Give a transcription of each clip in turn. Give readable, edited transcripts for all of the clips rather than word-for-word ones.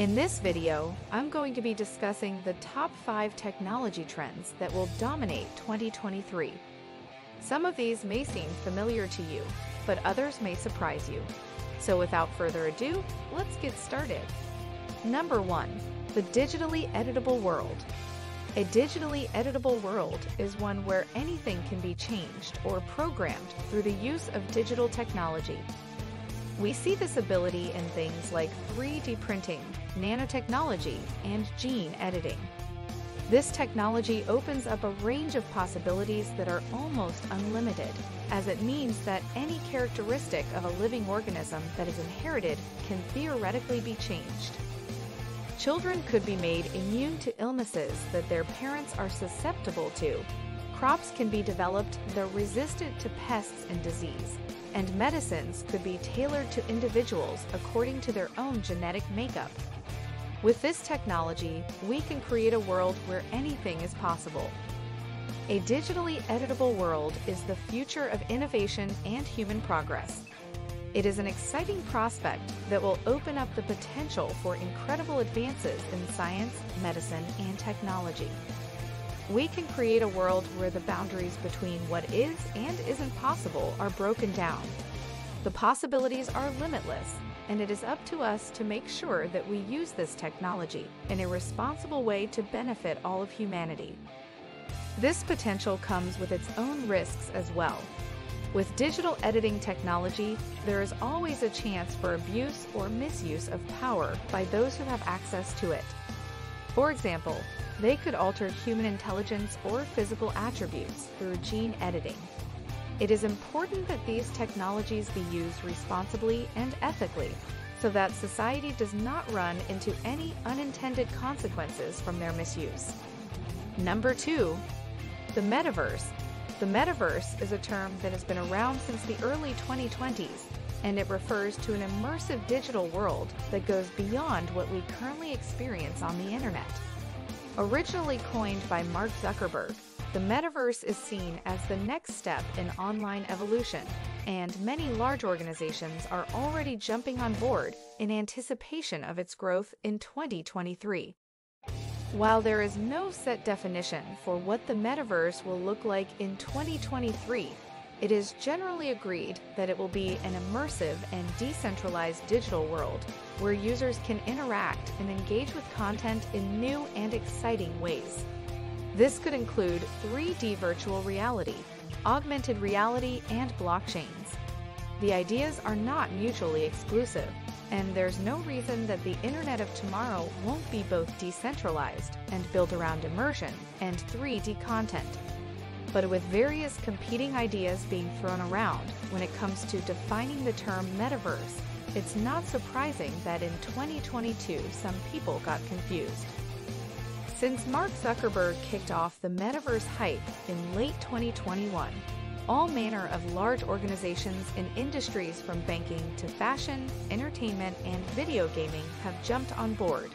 In this video, I'm going to be discussing the top 5 technology trends that will dominate 2023. Some of these may seem familiar to you, but others may surprise you. So without further ado, let's get started. Number 1. The digitally editable world. A digitally editable world is one where anything can be changed or programmed through the use of digital technology. We see this ability in things like 3D printing, nanotechnology, and gene editing. This technology opens up a range of possibilities that are almost unlimited, as it means that any characteristic of a living organism that is inherited can theoretically be changed. Children could be made immune to illnesses that their parents are susceptible to. Crops can be developed that are resistant to pests and disease, and medicines could be tailored to individuals according to their own genetic makeup. With this technology, we can create a world where anything is possible. A digitally editable world is the future of innovation and human progress. It is an exciting prospect that will open up the potential for incredible advances in science, medicine, and technology. We can create a world where the boundaries between what is and isn't possible are broken down. The possibilities are limitless, and it is up to us to make sure that we use this technology in a responsible way to benefit all of humanity. This potential comes with its own risks as well. With digital editing technology, there is always a chance for abuse or misuse of power by those who have access to it. For example, they could alter human intelligence or physical attributes through gene editing. It is important that these technologies be used responsibly and ethically, so that society does not run into any unintended consequences from their misuse. Number 2. The metaverse. The metaverse is a term that has been around since the early 2020s, and it refers to an immersive digital world that goes beyond what we currently experience on the internet. Originally coined by Mark Zuckerberg, the metaverse is seen as the next step in online evolution, and many large organizations are already jumping on board in anticipation of its growth in 2023. While there is no set definition for what the metaverse will look like in 2023, it is generally agreed that it will be an immersive and decentralized digital world where users can interact and engage with content in new and exciting ways. This could include 3D virtual reality, augmented reality, and blockchains. The ideas are not mutually exclusive, and there's no reason that the internet of tomorrow won't be both decentralized and built around immersion and 3D content. But with various competing ideas being thrown around when it comes to defining the term metaverse, it's not surprising that in 2022 some people got confused. Since Mark Zuckerberg kicked off the metaverse hype in late 2021, all manner of large organizations and industries from banking to fashion, entertainment, and video gaming have jumped on board.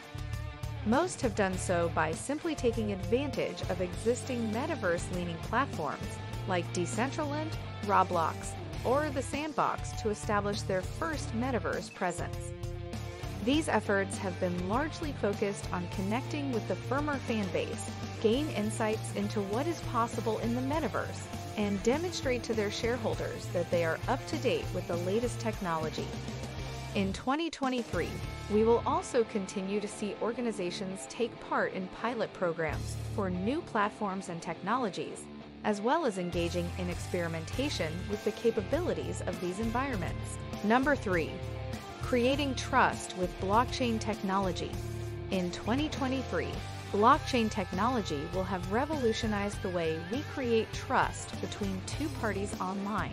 Most have done so by simply taking advantage of existing metaverse-leaning platforms like Decentraland, Roblox, or The Sandbox to establish their first metaverse presence. These efforts have been largely focused on connecting with the firmer fan base, gain insights into what is possible in the metaverse, and demonstrate to their shareholders that they are up to date with the latest technology. In 2023, we will also continue to see organizations take part in pilot programs for new platforms and technologies, as well as engaging in experimentation with the capabilities of these environments. Number 3. Creating trust with blockchain technology. In 2023, blockchain technology will have revolutionized the way we create trust between two parties online.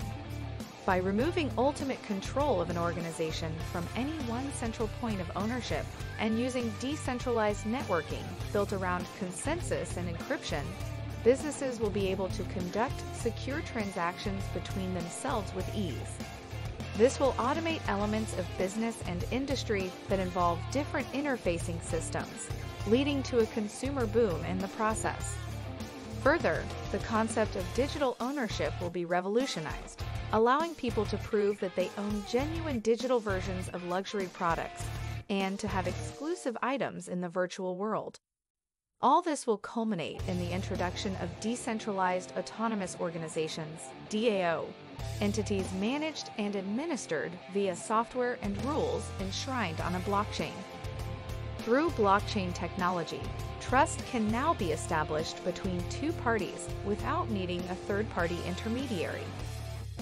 By removing ultimate control of an organization from any one central point of ownership and using decentralized networking built around consensus and encryption, businesses will be able to conduct secure transactions between themselves with ease. This will automate elements of business and industry that involve different interfacing systems, leading to a consumer boom in the process. Further, the concept of digital ownership will be revolutionized, allowing people to prove that they own genuine digital versions of luxury products, and to have exclusive items in the virtual world. All this will culminate in the introduction of decentralized autonomous organizations, DAO, entities managed and administered via software and rules enshrined on a blockchain. Through blockchain technology, trust can now be established between two parties without needing a third-party intermediary.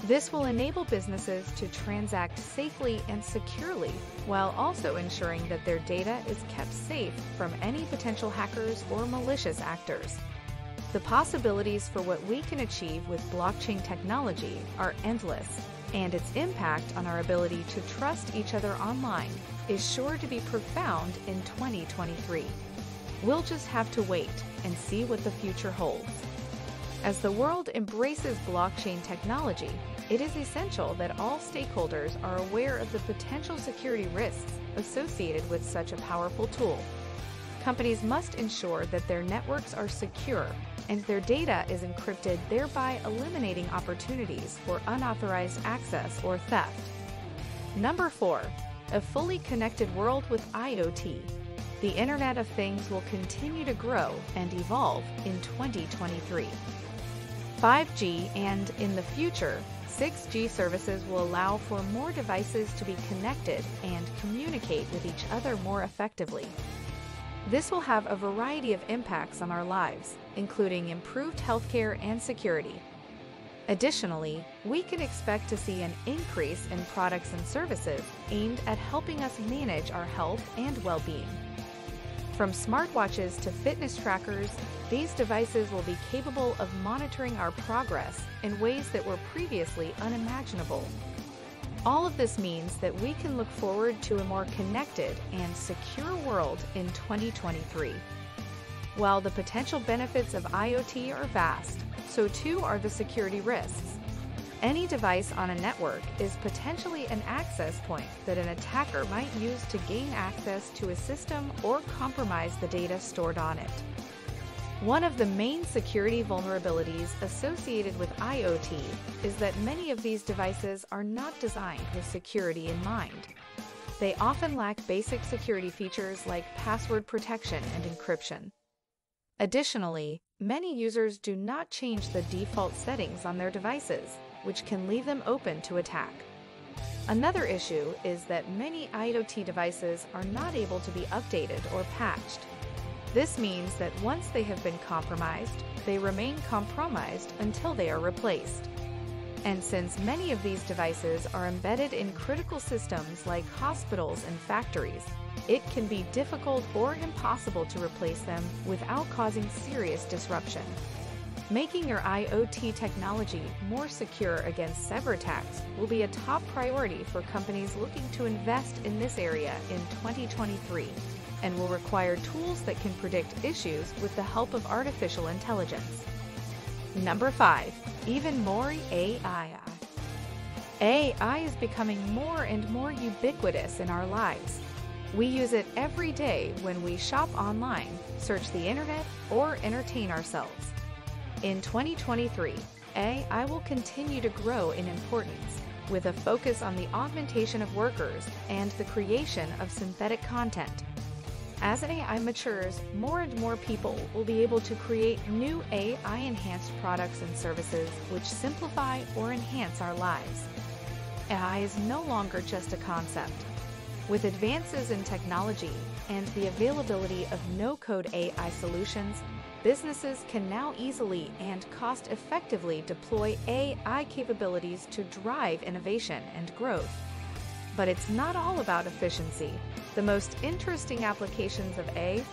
This will enable businesses to transact safely and securely while also ensuring that their data is kept safe from any potential hackers or malicious actors. The possibilities for what we can achieve with blockchain technology are endless, and its impact on our ability to trust each other online is sure to be profound in 2023. We'll just have to wait and see what the future holds. As the world embraces blockchain technology, it is essential that all stakeholders are aware of the potential security risks associated with such a powerful tool. Companies must ensure that their networks are secure and their data is encrypted, thereby eliminating opportunities for unauthorized access or theft. Number 4, a fully connected world with IoT. The Internet of Things will continue to grow and evolve in 2023. 5G and, in the future, 6G services will allow for more devices to be connected and communicate with each other more effectively. This will have a variety of impacts on our lives, including improved healthcare and security. Additionally, we can expect to see an increase in products and services aimed at helping us manage our health and well-being. From smartwatches to fitness trackers, these devices will be capable of monitoring our progress in ways that were previously unimaginable. All of this means that we can look forward to a more connected and secure world in 2023. While the potential benefits of IoT are vast, so too are the security risks. Any device on a network is potentially an access point that an attacker might use to gain access to a system or compromise the data stored on it. One of the main security vulnerabilities associated with IoT is that many of these devices are not designed with security in mind. They often lack basic security features like password protection and encryption. Additionally, many users do not change the default settings on their devices, which can leave them open to attack. Another issue is that many IoT devices are not able to be updated or patched. This means that once they have been compromised, they remain compromised until they are replaced. And since many of these devices are embedded in critical systems like hospitals and factories, it can be difficult or impossible to replace them without causing serious disruption. Making your IoT technology more secure against cyberattacks will be a top priority for companies looking to invest in this area in 2023, and will require tools that can predict issues with the help of artificial intelligence. Number 5, even more AI. AI is becoming more and more ubiquitous in our lives. We use it every day when we shop online, search the internet, or entertain ourselves. In 2023, AI will continue to grow in importance, with a focus on the augmentation of workers and the creation of synthetic content. As AI matures, more and more people will be able to create new AI-enhanced products and services which simplify or enhance our lives. AI is no longer just a concept. With advances in technology and the availability of no-code AI solutions, businesses can now easily and cost-effectively deploy AI capabilities to drive innovation and growth. But it's not all about efficiency. The most interesting applications of AI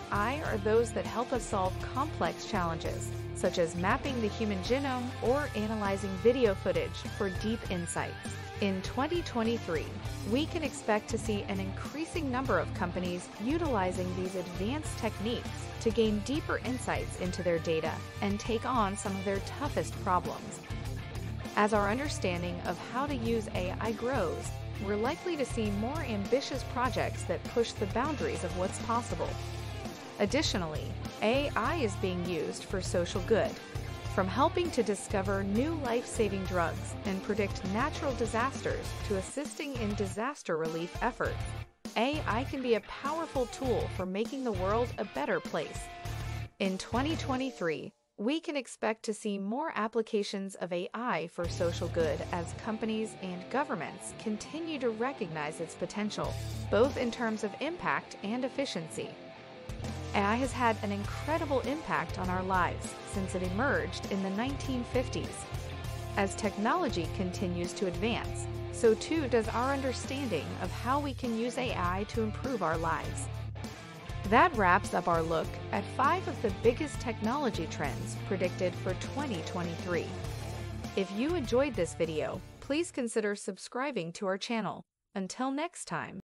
are those that help us solve complex challenges, such as mapping the human genome or analyzing video footage for deep insights. In 2023, we can expect to see an increasing number of companies utilizing these advanced techniques to gain deeper insights into their data and take on some of their toughest problems. As our understanding of how to use AI grows, we're likely to see more ambitious projects that push the boundaries of what's possible. Additionally, AI is being used for social good. From helping to discover new life-saving drugs and predict natural disasters to assisting in disaster relief efforts, AI can be a powerful tool for making the world a better place. In 2023, we can expect to see more applications of AI for social good as companies and governments continue to recognize its potential, both in terms of impact and efficiency. AI has had an incredible impact on our lives since it emerged in the 1950s. As technology continues to advance, so too does our understanding of how we can use AI to improve our lives. That wraps up our look at 5 of the biggest technology trends predicted for 2023. If you enjoyed this video, please consider subscribing to our channel. Until next time.